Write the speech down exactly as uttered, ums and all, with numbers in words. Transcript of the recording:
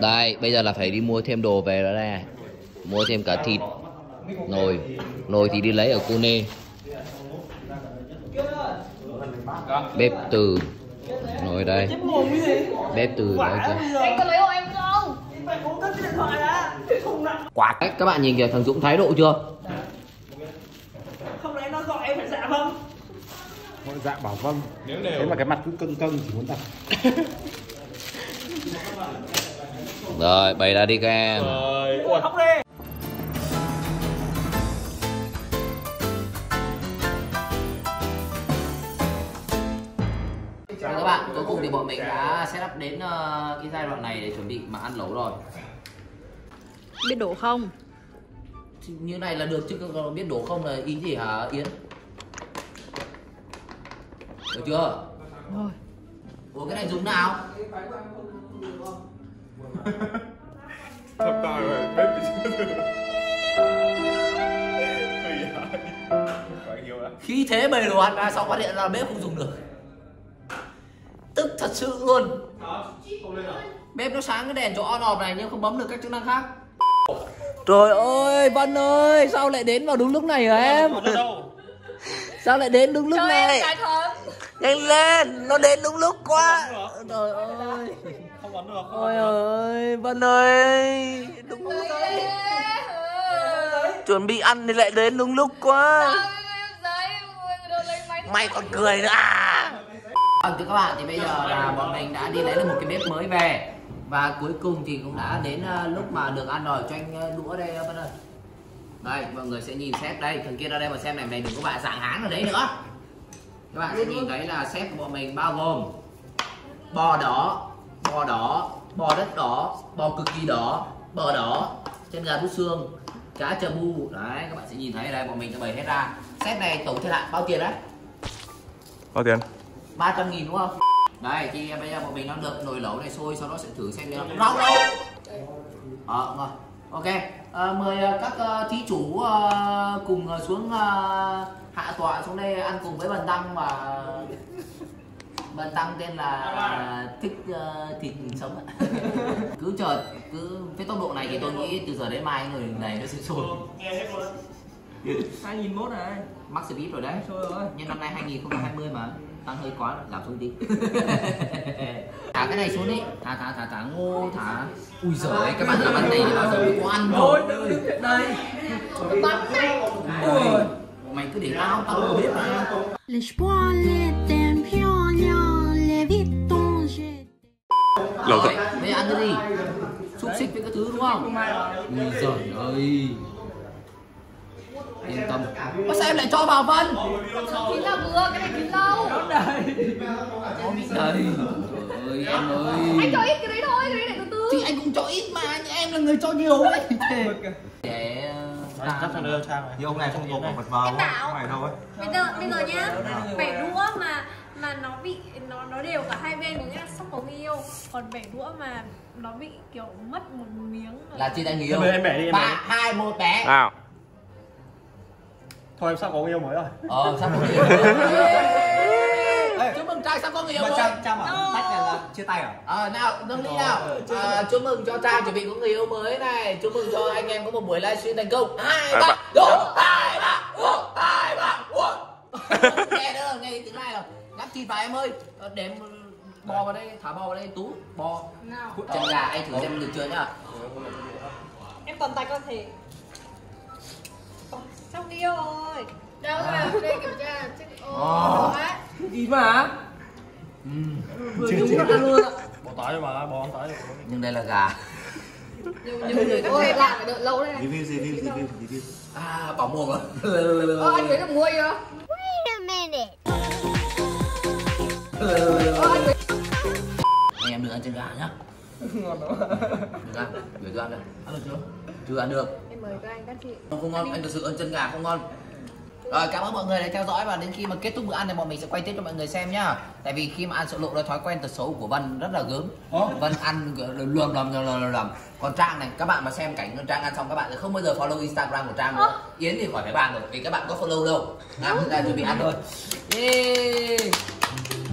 Đây, bây giờ là phải đi mua thêm đồ về đó nè. Mua thêm cả thịt. Nồi, nồi thì đi lấy ở Cô Nê. Bếp Từ. Nồi đây. Bếp Từ đấy kìa. Anh có lấy hộ em không? Quạt. Các bạn nhìn kìa, thằng Dũng thái độ chưa? Không lẽ nó gọi em phải dạ vâng? Gọi dạ bảo vâng. Nếu đều. Thế mà cái mặt cứ cưng cưng chỉ muốn thật. Rồi, bày ra đi các em. Rồi, ôi, khóc đi. Chào các bạn, cuối cùng thì bọn mình đã setup đến uh, cái giai đoạn này để chuẩn bị mà ăn lẩu rồi. Biết đổ không? Như này là được chứ còn biết đổ không là ý gì hả Yến? Được chưa? Rồi. Ủa cái này dùng nào? Thật tài rồi, bếp thì chưa được. Khi thế bày đồ ăn ra xong phát hiện ra bếp không dùng được. Tức thật sự luôn. Bếp nó sáng cái đèn chỗ on off này nhưng không bấm được các chức năng khác. Trời ơi, Vân ơi, sao lại đến vào đúng lúc này hả em? Sao lại đến đúng lúc trời này? Nhanh lên, nó đến đúng lúc quá. Trời ơi. Không bắn được. Ôi ơi, Vân ơi. Đúng lúc đấy. Chuẩn bị ăn thì lại đến đúng lúc quá. Mày còn cười nữa à? Vâng, thưa các bạn thì bây giờ là bọn mình đã đi lấy được một cái bếp mới về. Và cuối cùng thì cũng đã đến lúc mà được ăn rồi. Cho anh đũa đây Vân ơi. Đây, mọi người sẽ nhìn sếp đây. Thằng kia ra đây mà xem này, này đừng có bạn dạng háng ở đấy nữa. Các bạn sẽ nhìn thấy là sếp của bọn mình bao gồm bò đỏ, bò đỏ, bò đất đỏ, bò cực kỳ đỏ, bò đỏ, chân gà bút xương, cá chà bu. Đấy, các bạn sẽ nhìn thấy đây, bọn mình đã bày hết ra. Sếp này tổng thiệt hại bao tiền đấy? Bao tiền? ba trăm nghìn đúng không? Đây, thì bây giờ bọn mình đang được nồi lẩu này sôi, sau đó sẽ thử xem nó nóng đâu. Ờ, đúng rồi. Ok, à, mời các uh, thí chủ uh, cùng uh, xuống uh, hạ tọa xuống đây ăn cùng với Bần Tăng và Bần Tăng tên là uh, thích uh, thịt sống. Cứ chờ, cứ cái tốc độ này thì tôi nghĩ từ giờ đến mai người này nó sẽ sôi. hai nghìn mốt rồi, max speed rồi đấy. Nhưng năm nay hai nghìn không trăm hai mươi mà tăng hơi quá, giảm xuống tí. Thả cái này xuống đi, thả thả thả thả ngô thả. Ui giời, các bạn đã bắn này bao giờ mới có ăn rồi. Đây. Bắn này. Ôi, mày cứ để tao tao không biết mà. Lẩu rồi, mày ăn cái gì? Xúc xích với các thứ đúng không? Ui giời ơi. Yên tâm. Ủa sao em lại cho vào Vân? Kín là vừa, cái này kín lâu. Đây. Trời ơi, em ơi. Anh cho ít cái đấy thôi, cái đấy này từ từ. Chứ anh cũng cho ít mà, em là người cho nhiều đấy. Để... Chắc là đưa sang rồi. Như ông này không tột một vật vờ quá. Ông này đâu ấy. Bây giờ, bây giờ nhá, bẻ đũa mà mà nó bị, nó nó đều cả hai bên, có nghĩa là sóc có người yêu. Còn bẻ đũa mà nó bị kiểu mất một miếng. Là chị đang người yêu. ba, hai, một, bẻ. Nào. Thôi em sắp có người yêu mới rồi. Ờ, sắp có người yêu mới rồi. Chúc mừng trai sắp có người yêu mới. Trang, Trang bảo tách này là chia tay à? Ờ, nào, nâng ly nào. À, chúc mừng cho Trang chuẩn bị có người yêu mới này. Chúc mừng cho anh em có một buổi livestream thành công. hai, ba, bốn, hai, ba, bốn, hai, ba, bốn. Nghe nữa rồi, nghe tiếng này rồi. Gắp thịt vào em ơi. Để em bò vào đây, thả bò vào đây, Tú. Bò. Nào. Chân gà, anh thử xem được chưa nhá. Em cầm tay con thì. Xong đi rồi. Đâu mà đây kiểm tra chứ. Ồ. Gì mà? Ừ. Vừa đúng ăn luôn ạ. Bỏ tỏi cho bà, bỏ ăn tỏi. Nhưng đây là gà. Nhưng người có thể làm đợi lâu đấy này. Review review review review. À, bỏ muộn rồi. Ờ anh Nguyễn được mua chưa? Wait a minute. Em đừng ăn chân gà nhá. Ngon lắm. Được ăn, gửi cho ăn đây. Ăn được chưa? Chưa ăn được. Mời các anh các chị. Không ngon, anh thực sự ăn chân gà không ngon. Rồi cảm ơn mọi người đã theo dõi và đến khi mà kết thúc bữa ăn thì bọn mình sẽ quay tiếp cho mọi người xem nhá. Tại vì khi mà ăn sợi lộ là thói quen tật xấu của Vân rất là gớm. Vân ăn luồm lồm lồm lồm. Còn Trang này, các bạn mà xem cảnh Trang ăn xong các bạn sẽ không bao giờ follow Instagram của Trang nữa. Yến thì khỏi phải bàn rồi, vì các bạn có follow đâu. Nam ra chuẩn bị ăn thôi. Yeah.